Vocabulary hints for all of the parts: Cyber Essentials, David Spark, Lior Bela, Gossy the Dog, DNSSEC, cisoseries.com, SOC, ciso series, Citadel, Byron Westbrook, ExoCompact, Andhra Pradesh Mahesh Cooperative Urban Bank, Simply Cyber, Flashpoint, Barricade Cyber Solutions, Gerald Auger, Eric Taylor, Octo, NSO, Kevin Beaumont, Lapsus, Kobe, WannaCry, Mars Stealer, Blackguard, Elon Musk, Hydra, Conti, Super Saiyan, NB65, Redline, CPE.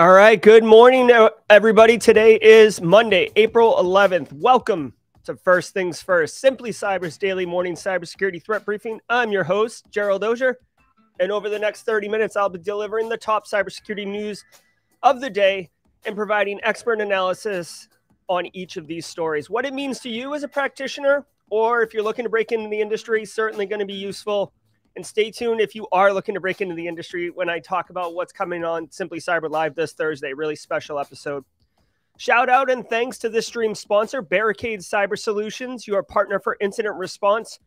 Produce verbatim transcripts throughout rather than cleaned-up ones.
All right. Good morning, everybody. Today is Monday, April eleventh. Welcome to First Things First, Simply Cyber's daily morning cybersecurity threat briefing. I'm your host, Gerald Auger, and over the next thirty minutes, I'll be delivering the top cybersecurity news of the day and providing expert analysis on each of these stories. What it means to you as a practitioner, or if you're looking to break into the industry, certainly going to be useful. And stay tuned if you are looking to break into the industry when I talk about what's coming on Simply Cyber Live this Thursday. Really special episode. Shout out and thanks to this stream sponsor, Barricade Cyber Solutions, your partner for incident response,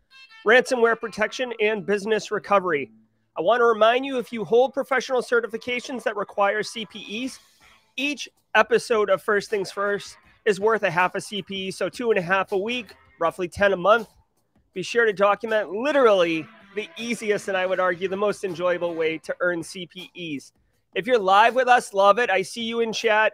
ransomware protection, and business recovery. I want to remind you, if you hold professional certifications that require C P Es, each episode of First Things First is worth a half a C P E, so two and a half a week, roughly ten a month. Be sure to document literally the easiest and I would argue the most enjoyable way to earn C P Es. If you're live with us, love it. I see you in chat.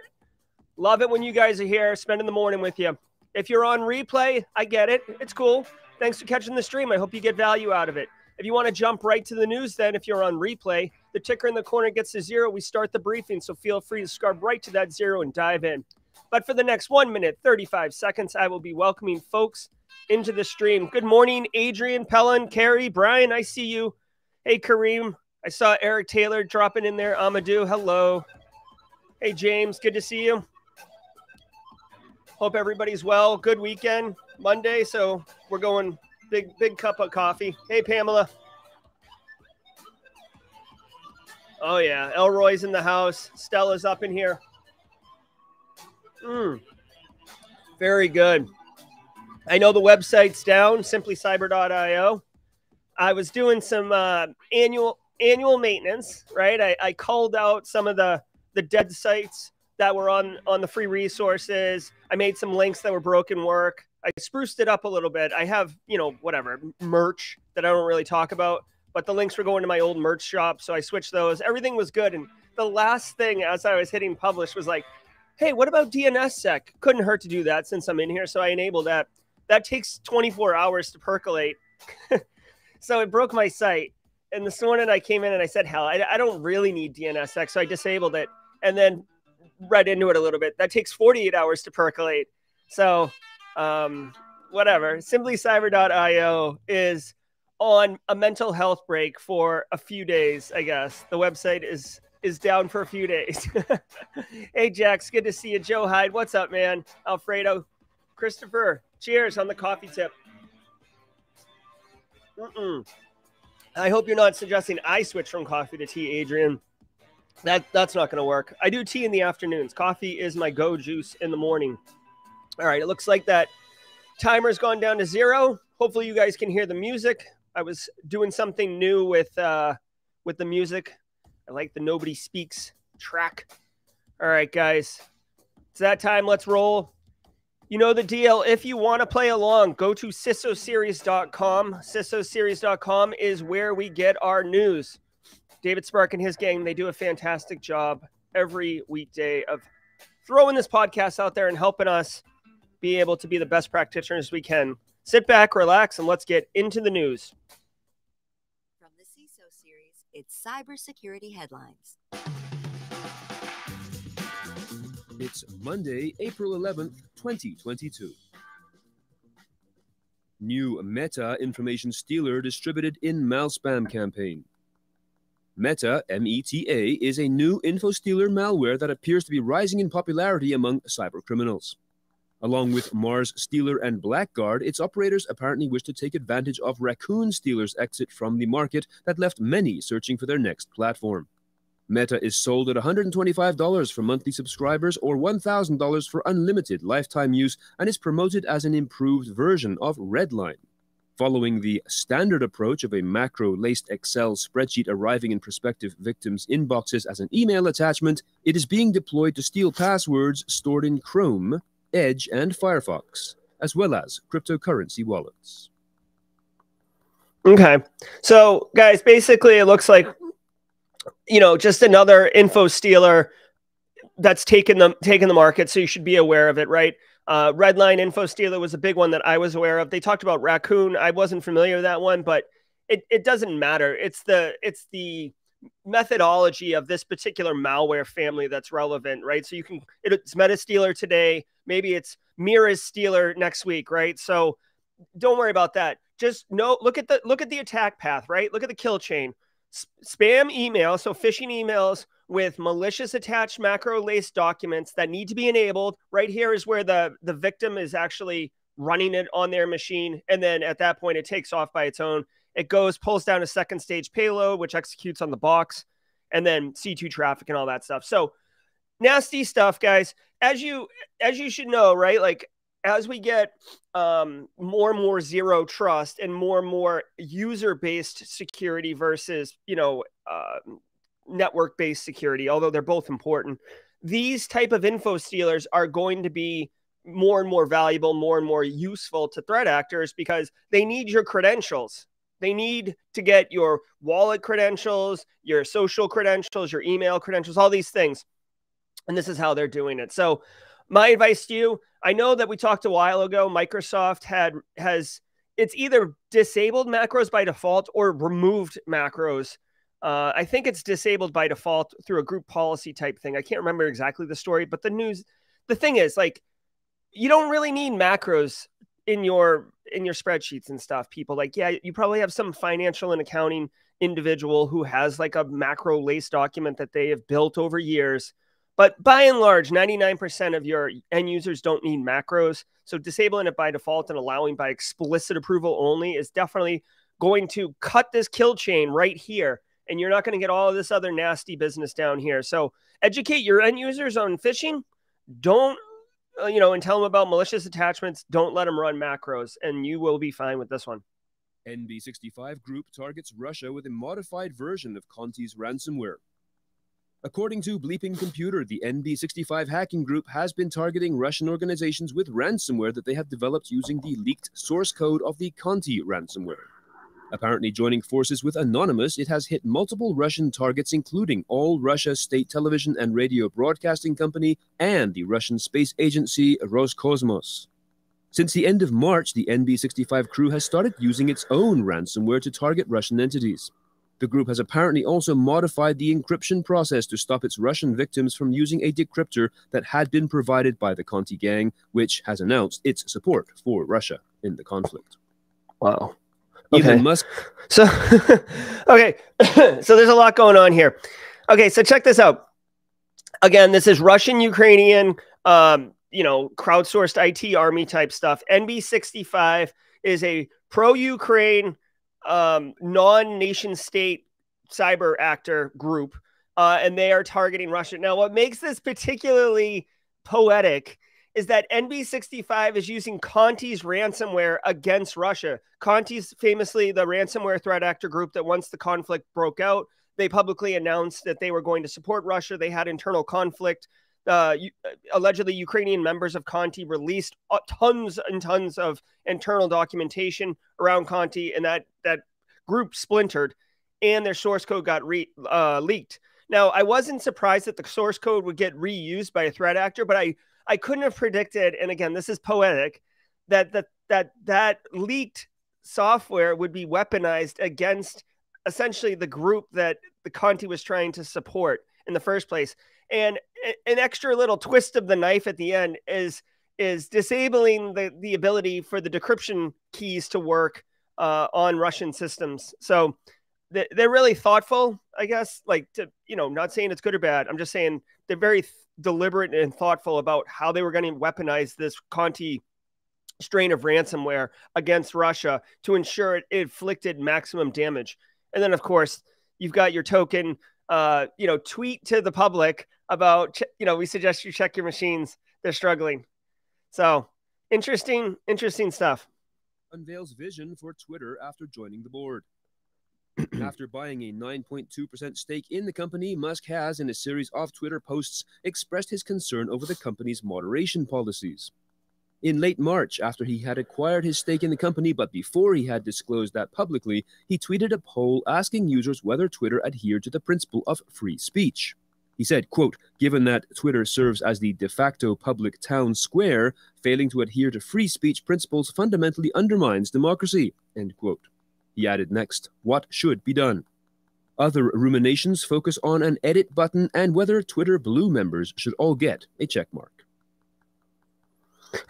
Love it when you guys are here, spending the morning with you. If you're on replay, I get it. It's cool. Thanks for catching the stream. I hope you get value out of it. If you want to jump right to the news, then if you're on replay, the ticker in the corner gets to zero. We start the briefing, so feel free to scrub right to that zero and dive in. But for the next one minute, thirty-five seconds, I will be welcoming folks into the stream. Good morning, Adrian, Pellin, Carrie, Brian, I see you. Hey, Kareem, I saw Eric Taylor dropping in there. Amadou, hello. Hey, James, good to see you. Hope everybody's well. Good weekend, Monday, so we're going big, big cup of coffee. Hey, Pamela. Oh, yeah, Elroy's in the house. Stella's up in here. Mm. Very good. I know the website's down, simply cyber dot i o. I was doing some uh, annual annual maintenance, right? I, I culled out some of the, the dead sites that were on, on the free resources. I made some links that were broken work. I spruced it up a little bit. I have, you know, whatever, merch that I don't really talk about, but the links were going to my old merch shop, so I switched those. Everything was good, and the last thing as I was hitting publish was like, hey, what about DNSSEC? Couldn't hurt to do that since I'm in here, so I enabled that. That takes twenty-four hours to percolate. So it broke my site. And this morning I came in and I said, hell, I, I don't really need DNSSEC. So I disabled it and then read into it a little bit. That takes forty-eight hours to percolate. So um, whatever. simply cyber dot i o is on a mental health break for a few days, I guess. The website is, is down for a few days. Hey, Jax, good to see you. Joe Hyde, what's up, man? Alfredo, Christopher. Cheers on the coffee tip. Mm-mm. I hope you're not suggesting I switch from coffee to tea, Adrian. That That's not going to work. I do tea in the afternoons. Coffee is my go juice in the morning. All right. It looks like that timer's gone down to zero. Hopefully you guys can hear the music. I was doing something new with, uh, with the music. I like the Nobody Speaks track. All right, guys. It's that time. Let's roll. You know the deal. If you want to play along, go to CISO series dot com. CISO series dot com is where we get our news. David Spark and his gang, they do a fantastic job every weekday of throwing this podcast out there and helping us be able to be the best practitioners we can. Sit back, relax, and let's get into the news. From the CISO series, it's cybersecurity headlines. It's Monday, April eleventh, twenty twenty-two. New Meta information stealer distributed in malspam campaign. Meta, M E T A, is a new info stealer malware that appears to be rising in popularity among cybercriminals. Along with Mars Stealer and Blackguard, its operators apparently wish to take advantage of Raccoon Stealer's exit from the market that left many searching for their next platform. Meta is sold at one hundred twenty-five dollars for monthly subscribers or one thousand dollars for unlimited lifetime use and is promoted as an improved version of Redline. Following the standard approach of a macro-laced Excel spreadsheet arriving in prospective victims' inboxes as an email attachment, it is being deployed to steal passwords stored in Chrome, Edge, and Firefox, as well as cryptocurrency wallets. Okay. So, guys, basically it looks like, you know, just another info stealer that's taken the, taken the market. So you should be aware of it, right? Uh, Redline info stealer was a big one that I was aware of. They talked about Raccoon. I wasn't familiar with that one, but it, it doesn't matter. It's the, it's the methodology of this particular malware family that's relevant, right? So you can, it's Meta Stealer today, maybe it's Mira's Stealer next week, right? So don't worry about that. Just know, look at the, look at the attack path, right? Look at the kill chain. Spam email, so phishing emails with malicious attached macro laced documents that need to be enabled. Right here is where the, the victim is actually running it on their machine. And then at that point, it takes off by its own. It goes, pulls down a second stage payload, which executes on the box, and then C two traffic and all that stuff. So nasty stuff, guys. As you, as you should know, right? Like, as we get um, more and more zero trust and more and more user-based security versus, you know, uh, network-based security, although they're both important, these type of info stealers are going to be more and more valuable, more and more useful to threat actors because they need your credentials. They need to get your wallet credentials, your social credentials, your email credentials, all these things. And this is how they're doing it. So my advice to you, I know that we talked a while ago, Microsoft had has, it's either disabled macros by default or removed macros. Uh, I think it's disabled by default through a group policy type thing. I can't remember exactly the story, but the news, the thing is, like, you don't really need macros in your, in your spreadsheets and stuff, people. Like, yeah, you probably have some financial and accounting individual who has like a macro lace document that they have built over years. But by and large, ninety-nine percent of your end users don't need macros. So disabling it by default and allowing by explicit approval only is definitely going to cut this kill chain right here. And you're not going to get all of this other nasty business down here. So educate your end users on phishing. Don't, you know, and tell them about malicious attachments. Don't let them run macros, and you will be fine with this one. N B sixty-five group targets Russia with a modified version of Conti's ransomware. According to Bleeping Computer, the N B sixty-five hacking group has been targeting Russian organizations with ransomware that they have developed using the leaked source code of the Conti ransomware. Apparently joining forces with Anonymous, it has hit multiple Russian targets, including All Russia State Television and Radio Broadcasting Company and the Russian space agency Roscosmos. Since the end of March, the N B sixty-five crew has started using its own ransomware to target Russian entities. The group has apparently also modified the encryption process to stop its Russian victims from using a decryptor that had been provided by the Conti gang, which has announced its support for Russia in the conflict. Wow. Okay. Elon Musk. So, okay. So there's a lot going on here. Okay. So check this out. Again, this is Russian, Ukrainian, um, you know, crowdsourced I T army type stuff. N B sixty-five is a pro-Ukraine, um non-nation state cyber actor group, uh and they are targeting Russia. Now, what makes this particularly poetic is that N B sixty-five is using Conti's ransomware against Russia. Conti's famously the ransomware threat actor group that, once the conflict broke out, they publicly announced that they were going to support Russia. They had internal conflict. Uh, allegedly, Ukrainian members of Conti released tons and tons of internal documentation around Conti, and that that group splintered, and their source code got re uh, leaked. Now, I wasn't surprised that the source code would get reused by a threat actor, but I I couldn't have predicted. And again, this is poetic, that that that that leaked software would be weaponized against essentially the group that the Conti was trying to support in the first place. And an extra little twist of the knife at the end is is disabling the, the ability for the decryption keys to work uh, on Russian systems. So they're really thoughtful, I guess, like, to, you know, not saying it's good or bad. I'm just saying they're very th deliberate and thoughtful about how they were going to weaponize this Conti strain of ransomware against Russia to ensure it inflicted maximum damage. And then, of course, you've got your token, uh, you know, tweet to the public about, you know, we suggest you check your machines. They're struggling. So interesting, interesting stuff. Unveils vision for Twitter after joining the board. After buying a nine point two percent stake in the company, Musk has, in a series of Twitter posts, expressed his concern over the company's moderation policies. In late March, after he had acquired his stake in the company, but before he had disclosed that publicly, he tweeted a poll asking users whether Twitter adhered to the principle of free speech. He said, quote, given that Twitter serves as the de facto public town square, failing to adhere to free speech principles fundamentally undermines democracy, end quote. He added next, what should be done? Other ruminations focus on an edit button and whether Twitter Blue members should all get a checkmark.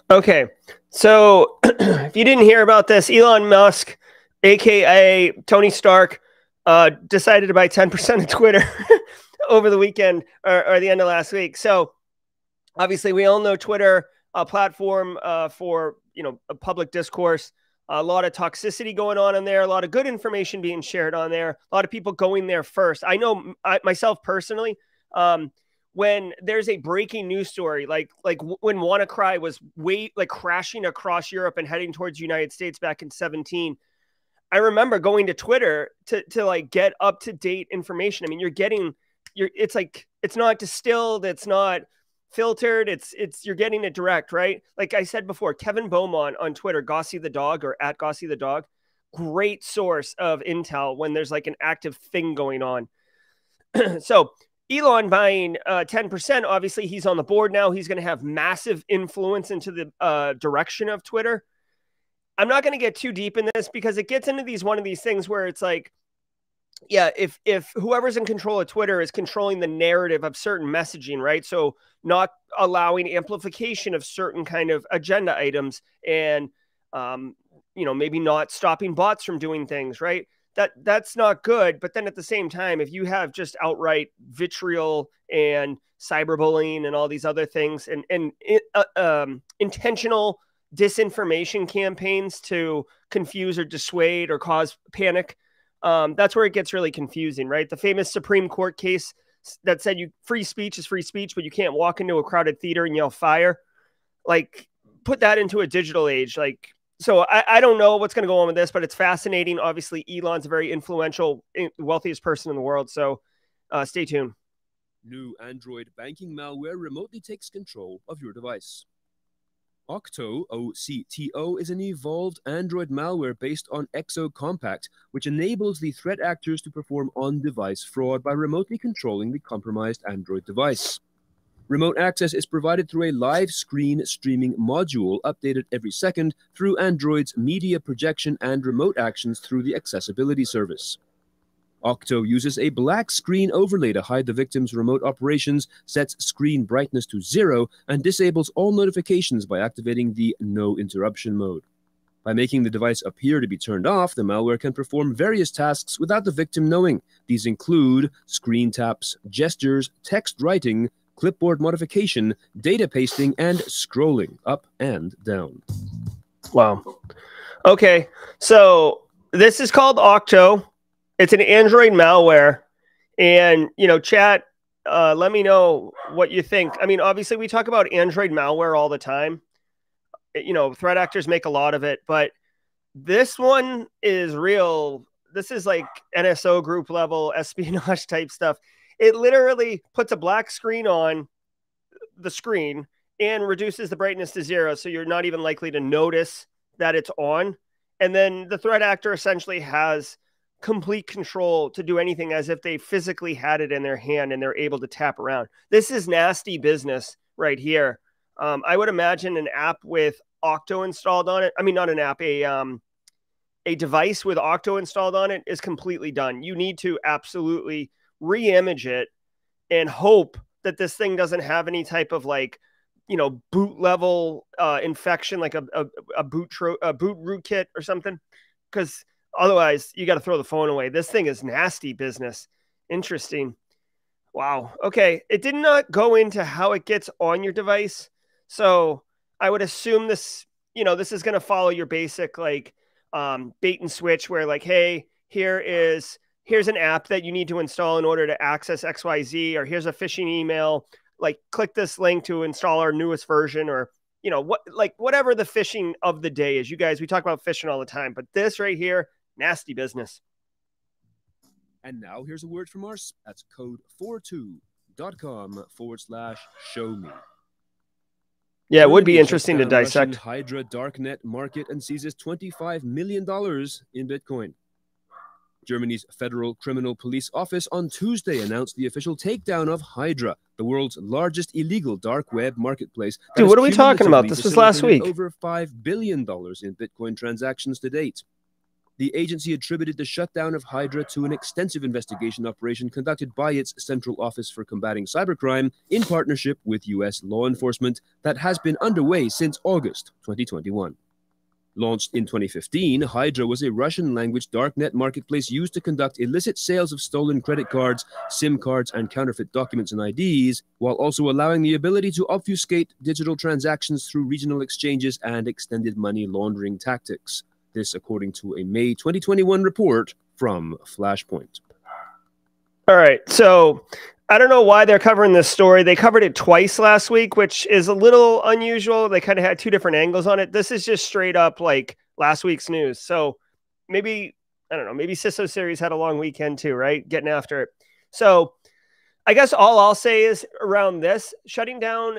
Okay, so if you didn't hear about this, Elon Musk, a k a. Tony Stark, uh, decided to buy ten percent of Twitter over the weekend or, or the end of last week. So obviously we all know Twitter, a platform uh, for, you know, a public discourse. A lot of toxicity going on in there. A lot of good information being shared on there. A lot of people going there first. I know I, myself personally, um, when there's a breaking news story, like like when WannaCry was way, like crashing across Europe and heading towards the United States back in seventeen, I remember going to Twitter to to like get up to date information. I mean, you're getting, you're it's like it's not distilled, it's not filtered, it's it's you're getting it direct, right? Like I said before, Kevin Beaumont on Twitter, Gossy the Dog, or at Gossy the Dog, great source of intel when there's like an active thing going on. So Elon buying uh, ten percent, obviously he's on the board now. He's going to have massive influence into the uh, direction of Twitter. I'm not going to get too deep in this because it gets into these one of these things where it's like, yeah, if if whoever's in control of Twitter is controlling the narrative of certain messaging, right? So not allowing amplification of certain kind of agenda items and, um, you know, maybe not stopping bots from doing things, right? That that's not good. But then at the same time, if you have just outright vitriol and cyberbullying and all these other things and, and uh, um, intentional disinformation campaigns to confuse or dissuade or cause panic, um, that's where it gets really confusing, right? The famous Supreme Court case that said you free speech is free speech, but you can't walk into a crowded theater and yell fire. Like, put that into a digital age. Like, so I, I don't know what's going to go on with this, but it's fascinating. Obviously, Elon's a very influential, wealthiest person in the world. So uh, stay tuned. New Android banking malware remotely takes control of your device. Octo, O C T O, is an evolved Android malware based on ExoCompact, which enables the threat actors to perform on-device fraud by remotely controlling the compromised Android device. Remote access is provided through a live screen streaming module updated every second through Android's media projection and remote actions through the accessibility service. Octo uses a black screen overlay to hide the victim's remote operations, sets screen brightness to zero, and disables all notifications by activating the no interruption mode. By making the device appear to be turned off, the malware can perform various tasks without the victim knowing. These include screen taps, gestures, text writing, clipboard modification, data pasting, and scrolling up and down. Wow. Okay, so this is called Octo. It's an Android malware. And, you know, chat, uh, let me know what you think. I mean, obviously, we talk about Android malware all the time. You know, threat actors make a lot of it. But this one is real. This is like N S O group level, espionage type stuff. It literally puts a black screen on the screen and reduces the brightness to zero. So you're not even likely to notice that it's on. And then the threat actor essentially has complete control to do anything as if they physically had it in their hand and they're able to tap around. This is nasty business right here. Um, I would imagine an app with Octo installed on it. I mean, not an app, a, um, a device with Octo installed on it is completely done. You need to absolutely re-image it and hope that this thing doesn't have any type of like, you know, boot level uh, infection, like a, a, a boot tro a boot rootkit or something. Because otherwise you got to throw the phone away. This thing is nasty business. Interesting. Wow. Okay. It did not go into how it gets on your device. So I would assume this, you know, this is going to follow your basic like um, bait and switch where like, hey, here is, here's an app that you need to install in order to access X Y Z, or here's a phishing email, like click this link to install our newest version, or, you know, what, like whatever the phishing of the day is. You guys, we talk about phishing all the time, but this right here, nasty business. And now here's a word from us. That's code forty-two dot com forward slash show me. Yeah, it would be interesting to dissect. Hydra darknet market and seizes twenty-five million dollars in Bitcoin. Germany's Federal Criminal Police Office on Tuesday announced the official takedown of Hydra, the world's largest illegal dark web marketplace. Dude, what are we talking about? This was last week. Over five billion dollars in Bitcoin transactions to date. the agency attributed the shutdown of Hydra to an extensive investigation operation conducted by its Central Office for Combating Cybercrime in partnership with U S law enforcement that has been underway since August twenty twenty-one. Launched in twenty fifteen, Hydra was a Russian-language darknet marketplace used to conduct illicit sales of stolen credit cards, SIM cards, and counterfeit documents and I Ds, while also allowing the ability to obfuscate digital transactions through regional exchanges and extended money laundering tactics. This according to a May twenty twenty-one report from Flashpoint. All right, so I don't know why they're covering this story. They covered it twice last week, which is a little unusual. They kind of had two different angles on it. This is just straight up like last week's news. So maybe, I don't know, maybe CISO Series had a long weekend too, right? Getting after it. So I guess all I'll say is around this, shutting down,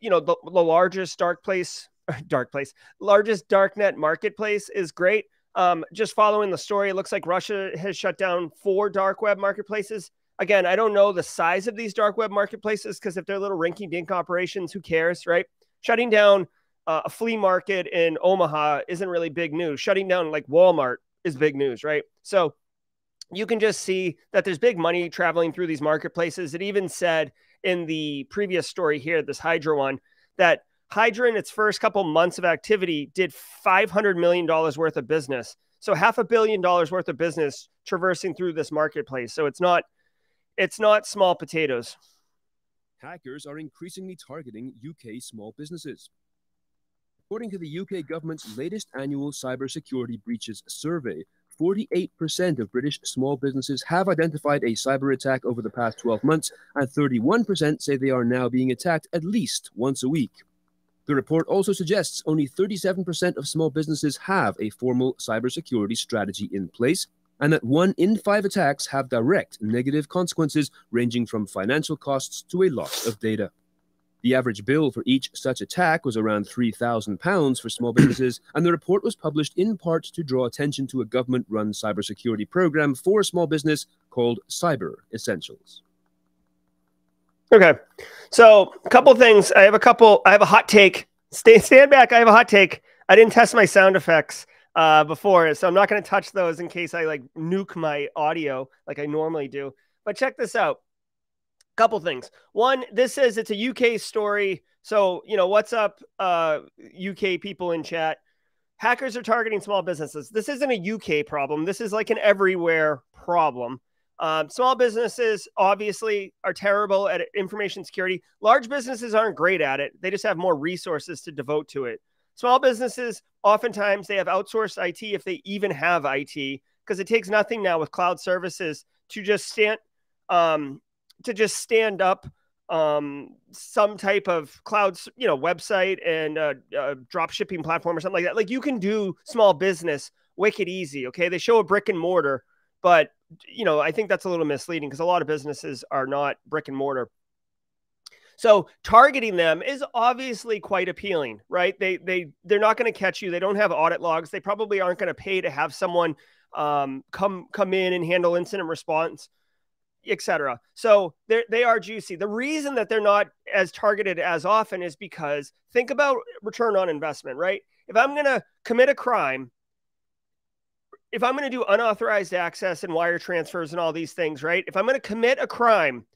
you know, the, the largest dark place, dark place, largest darknet marketplace is great. Um, just following the story, it looks like Russia has shut down four dark web marketplaces. Again, I don't know the size of these dark web marketplaces because if they're little rinky-dink operations, who cares, right? Shutting down uh, a flea market in Omaha isn't really big news. Shutting down like Walmart is big news, right? So you can just see that there's big money traveling through these marketplaces. It even said in the previous story here, this Hydra one, that Hydra in its first couple months of activity did five hundred million dollars worth of business. So half a billion dollars worth of business traversing through this marketplace. So it's not... It's not small potatoes. Hackers are increasingly targeting U K small businesses. According to the U K government's latest annual cybersecurity breaches survey, forty-eight percent of British small businesses have identified a cyber attack over the past twelve months, and thirty-one percent say they are now being attacked at least once a week. The report also suggests only thirty-seven percent of small businesses have a formal cybersecurity strategy in place, and that one in five attacks have direct negative consequences ranging from financial costs to a loss of data. The average bill for each such attack was around three thousand pounds for small businesses, and the report was published in part to draw attention to a government-run cybersecurity program for small business called Cyber Essentials. Okay, so a couple things. I have a couple, I have a hot take. Stay, stand back, I have a hot take. I didn't test my sound effects Uh, before, so I'm not going to touch those in case I like nuke my audio like I normally do. But check this out. A couple things. One, this says it's a U K story. So, you know, what's up, uh, U K people in chat? Hackers are targeting small businesses. This isn't a U K problem. This is like an everywhere problem. Um, small businesses obviously are terrible at information security. Large businesses aren't great at it. They just have more resources to devote to it. Small businesses, oftentimes they have outsourced I T if they even have I T, because it takes nothing now with cloud services to just stand, um, to just stand up um, some type of cloud, you know, website and uh, uh, drop shipping platform or something like that. Like you can do small business wicked easy. Okay, they show a brick and mortar, but you know, I think that's a little misleading because a lot of businesses are not brick and mortar. So targeting them is obviously quite appealing, right? They, they, they're not going to catch you. They don't have audit logs. They probably aren't going to pay to have someone um, come, come in and handle incident response, et cetera. So they are juicy. The reason that they're not as targeted as often is because think about return on investment, right? If I'm going to commit a crime, if I'm going to do unauthorized access and wire transfers and all these things, right? If I'm going to commit a crime,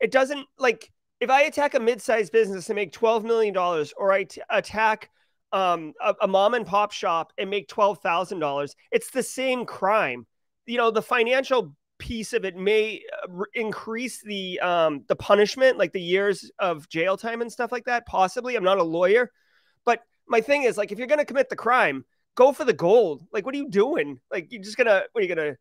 it doesn't like... If I attack a mid-sized business and make twelve million dollars, or I t attack um, a, a mom and pop shop and make twelve thousand dollars, it's the same crime. You know, the financial piece of it may increase the, um, the punishment, like the years of jail time and stuff like that, possibly. I'm not a lawyer. But my thing is, like, if you're going to commit the crime, go for the gold. Like, what are you doing? Like, you're just going to, what are you going to,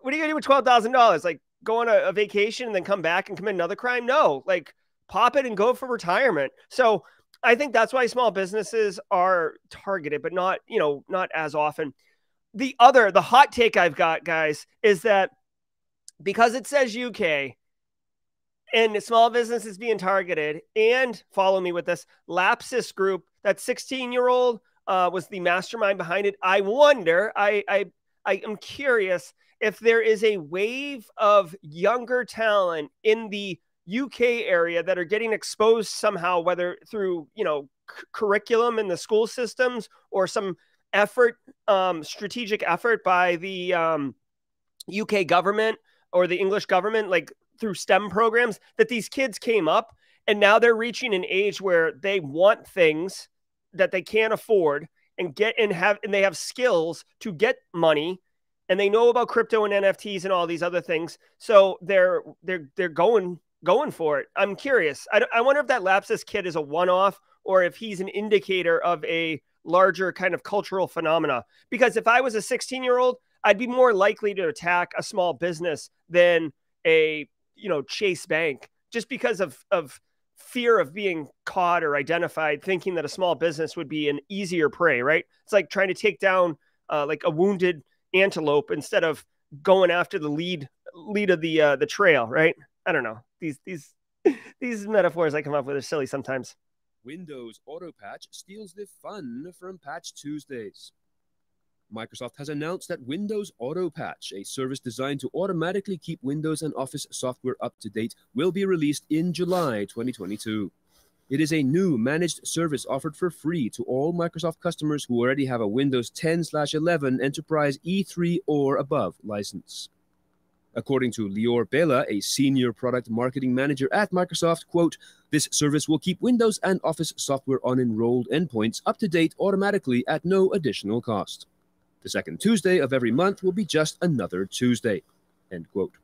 what are you going to do with twelve thousand dollars? Like, go on a, a vacation and then come back and commit another crime? No, like pop it and go for retirement. So I think that's why small businesses are targeted, but not, you know, not as often. The other, the hot take I've got, guys, is that because it says U K and small business is being targeted, and follow me with this, Lapsus group, that sixteen year old uh, was the mastermind behind it. I wonder, I, I, I am curious if there is a wave of younger talent in the U K area that are getting exposed somehow, whether through, you know, curriculum in the school systems or some effort, um, strategic effort by the um, U K government or the English government, like through STEM programs, that these kids came up and now they're reaching an age where they want things that they can't afford and get and have, and they have skills to get money, and they know about crypto and N F Ts and all these other things. So they're, they're, they're going, going for it. I'm curious. I, I wonder if that Lapsus kid is a one-off or if he's an indicator of a larger kind of cultural phenomena. Because if I was a sixteen year old, I'd be more likely to attack a small business than a, you know, Chase Bank, just because of, of fear of being caught or identified, thinking that a small business would be an easier prey, right? It's like trying to take down uh, like a wounded antelope instead of going after the lead lead of the uh, the trail, right? I don't know. These these these metaphors I come up with are silly sometimes. Windows AutoPatch steals the fun from Patch Tuesdays. Microsoft has announced that Windows AutoPatch, a service designed to automatically keep Windows and Office software up to date, will be released in July twenty twenty-two. It is a new managed service offered for free to all Microsoft customers who already have a Windows ten eleven Enterprise E three or above license. According to Lior Bela, a senior product marketing manager at Microsoft, quote, "This service will keep Windows and Office software on enrolled endpoints up to date automatically at no additional cost. The second Tuesday of every month will be just another Tuesday," end quote.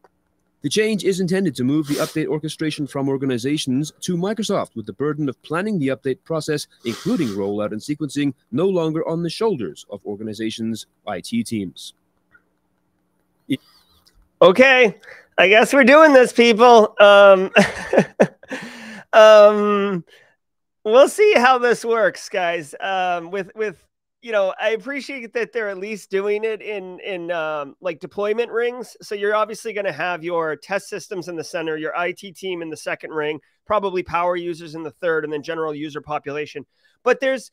The change is intended to move the update orchestration from organizations to Microsoft, with the burden of planning the update process, including rollout and sequencing, no longer on the shoulders of organizations' I T teams. It okay, I guess we're doing this, people. Um, um, we'll see how this works, guys. Um, with with you know, I appreciate that they're at least doing it in, in um, like deployment rings. So you're obviously going to have your test systems in the center, your I T team in the second ring, probably power users in the third, and then general user population. But there's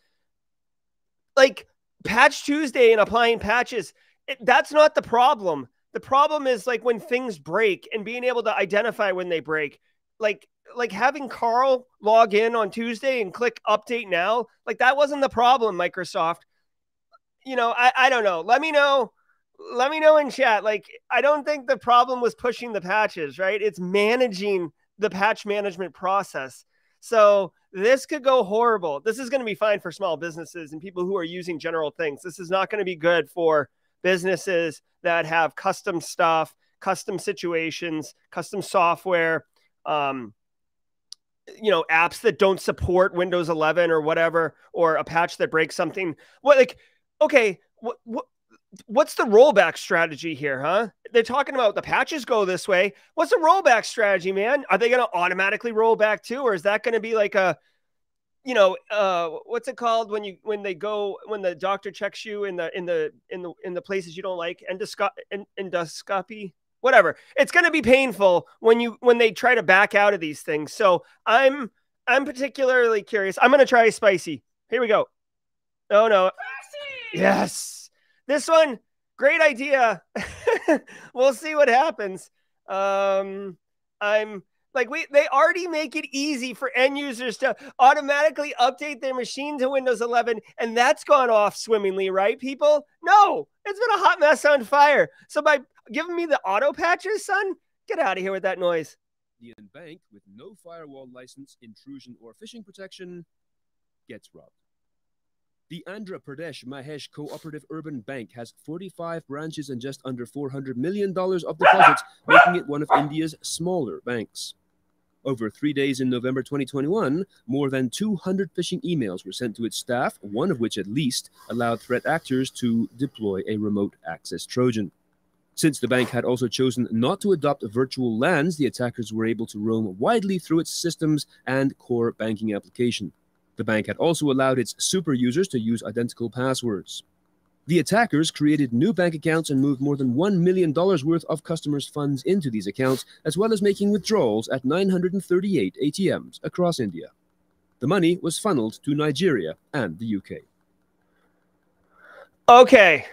like Patch Tuesday and applying patches. It, that's not the problem. The problem is like when things break and being able to identify when they break, like, like having Carl log in on Tuesday and click update now, like that wasn't the problem, Microsoft. You know, I, I don't know. Let me know. Let me know in chat. Like, I don't think the problem was pushing the patches, right? It's managing the patch management process. So this could go horrible. This is going to be fine for small businesses and people who are using general things. This is not going to be good for businesses that have custom stuff, custom situations, custom software, um, you know, apps that don't support Windows eleven or whatever, or a patch that breaks something. What, like, okay, what, what, what's the rollback strategy here, huh? They're talking about the patches go this way. What's the rollback strategy, man? Are they going to automatically roll back too? Or is that going to be like a, you know, uh, what's it called when you, when they go, when the doctor checks you in the, in the, in the, in the places you don't like, endosco endoscopy, whatever. It's going to be painful when you, when they try to back out of these things. So I'm, I'm particularly curious. I'm going to try spicy. Here we go. Oh no. Yes, this one, great idea. We'll see what happens. Um, I'm like, we, they already make it easy for end users to automatically update their machine to Windows eleven. And that's gone off swimmingly, right, people? No, it's been a hot mess on fire. So by giving me the auto patches, son, get out of here with that noise. The bank with no firewall license, intrusion, or phishing protection gets robbed. The Andhra Pradesh Mahesh Cooperative Urban Bank has forty-five branches and just under four hundred million dollars of deposits, making it one of India's smaller banks. Over three days in November twenty twenty-one, more than two hundred phishing emails were sent to its staff, one of which at least allowed threat actors to deploy a remote access Trojan. Since the bank had also chosen not to adopt virtual LANs, the attackers were able to roam widely through its systems and core banking application. The bank had also allowed its super users to use identical passwords. The attackers created new bank accounts and moved more than one million dollars worth of customers' funds into these accounts, as well as making withdrawals at nine hundred thirty-eight A T Ms across India. The money was funneled to Nigeria and the U K. Okay,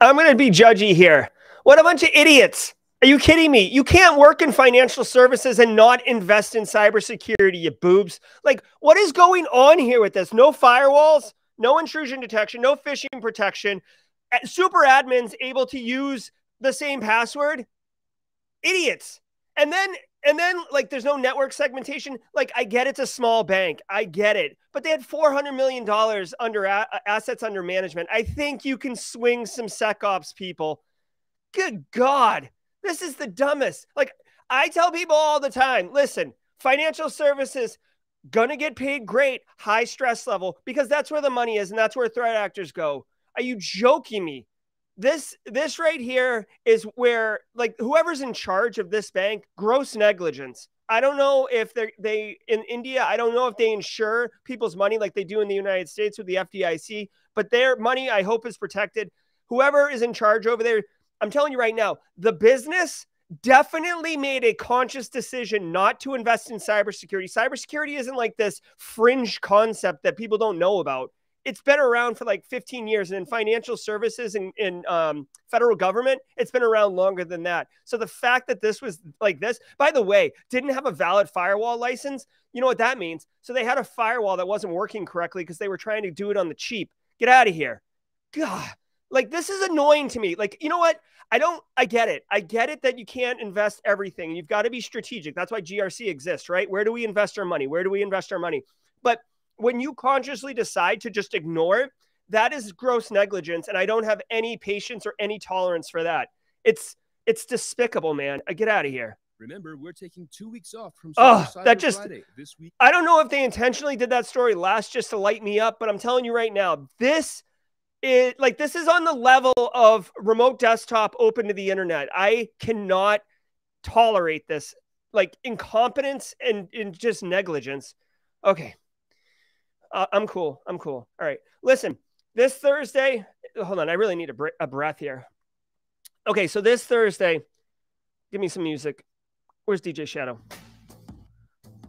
I'm going to be judgy here. What a bunch of idiots. Are you kidding me? You can't work in financial services and not invest in cybersecurity, you boobs. Like, what is going on here with this? No firewalls? no intrusion detection, no phishing protection, super admins able to use the same password, idiots. And then, and then like, there's no network segmentation. Like, I get it's a small bank. I get it. But they had four hundred million dollars under a assets under management. I think you can swing some SecOps people. Good God. This is the dumbest. Like, I tell people all the time, listen, financial services going to get paid great, high stress level, because that's where the money is and that's where threat actors go. Are you joking me? This, this right here is where, like, whoever's in charge of this bank, gross negligence. I don't know if they they in India, I don't know if they insure people's money like they do in the United States with the F D I C, but their money, I hope, is protected. Whoever is in charge over there, I'm telling you right now, the business definitely made a conscious decision not to invest in cybersecurity. Cybersecurity isn't like this fringe concept that people don't know about. It's been around for like fifteen years, and in financial services and in um, federal government, it's been around longer than that. So the fact that this was like this, by the way, didn't have a valid firewall license. You know what that means? So they had a firewall that wasn't working correctly because they were trying to do it on the cheap. Get out of here. God, like, this is annoying to me. Like, you know what? I don't, I get it. I get it that you can't invest everything. You've got to be strategic. That's why G R C exists, right? Where do we invest our money? Where do we invest our money? But when you consciously decide to just ignore it, that is gross negligence. And I don't have any patience or any tolerance for that. It's, it's despicable, man. I get out of here. Remember, we're taking two weeks off from oh, Cyber that just, Friday this week. I don't know if they intentionally did that story last just to light me up, but I'm telling you right now, this is like, this is on the level of remote desktop open to the internet. I cannot tolerate this, like, incompetence and, and just negligence. Okay. Uh, I'm cool. I'm cool. All right. Listen, this Thursday, hold on. I really need a, br a breath here. Okay. So this Thursday, give me some music. Where's D J Shadow?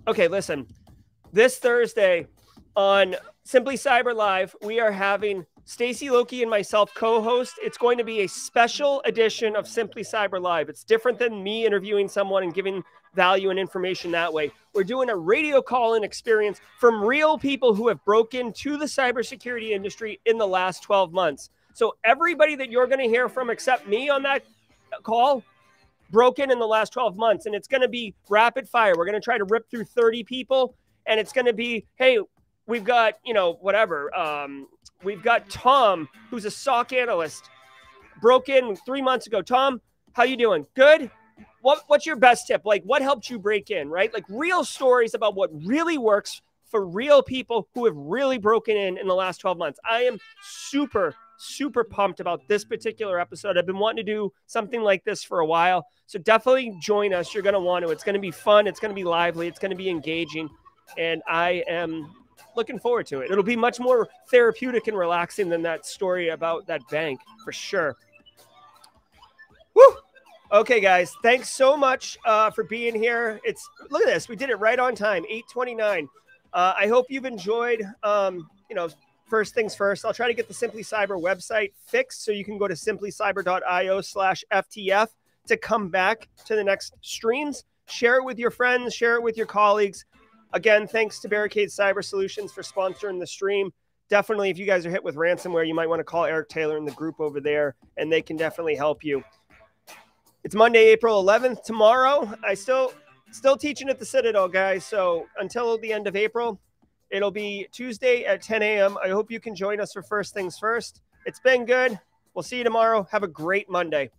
Okay. Listen, this Thursday on Simply Cyber Live, we are having Stacey, Loki, and myself co-host. It's going to be a special edition of Simply Cyber Live. It's different than me interviewing someone and giving value and information that way. We're doing a radio call-in experience from real people who have broken to the cybersecurity industry in the last twelve months. So everybody that you're going to hear from except me on that call broke in in the last twelve months. And it's going to be rapid fire. We're going to try to rip through thirty people. And it's going to be, hey, we've got, you know, whatever. Um, we've got Tom, who's a S O C analyst, broke in three months ago. Tom, how you doing? Good. What, what's your best tip? Like, what helped you break in, right? Like, real stories about what really works for real people who have really broken in in the last twelve months. I am super, super pumped about this particular episode. I've been wanting to do something like this for a while. So definitely join us. You're going to want to. It's going to be fun. It's going to be lively. It's going to be engaging. And I am looking forward to it. It'll be much more therapeutic and relaxing than that story about that bank, for sure. Woo! Okay, guys, thanks so much uh, for being here. It's, look at this. We did it right on time, eight twenty-nine. Uh, I hope you've enjoyed, um, you know, first things first. I'll try to get the Simply Cyber website fixed, so you can go to simply cyber dot i o slash F T F to come back to the next streams. Share it with your friends. Share it with your colleagues. Again, thanks to Barricade Cyber Solutions for sponsoring the stream. Definitely, if you guys are hit with ransomware, you might want to call Eric Taylor and the group over there, and they can definitely help you. It's Monday, April eleventh. Tomorrow, I still still teaching at the Citadel, guys. So until the end of April, it'll be Tuesday at ten A M I hope you can join us for First Things First. It's been good. We'll see you tomorrow. Have a great Monday.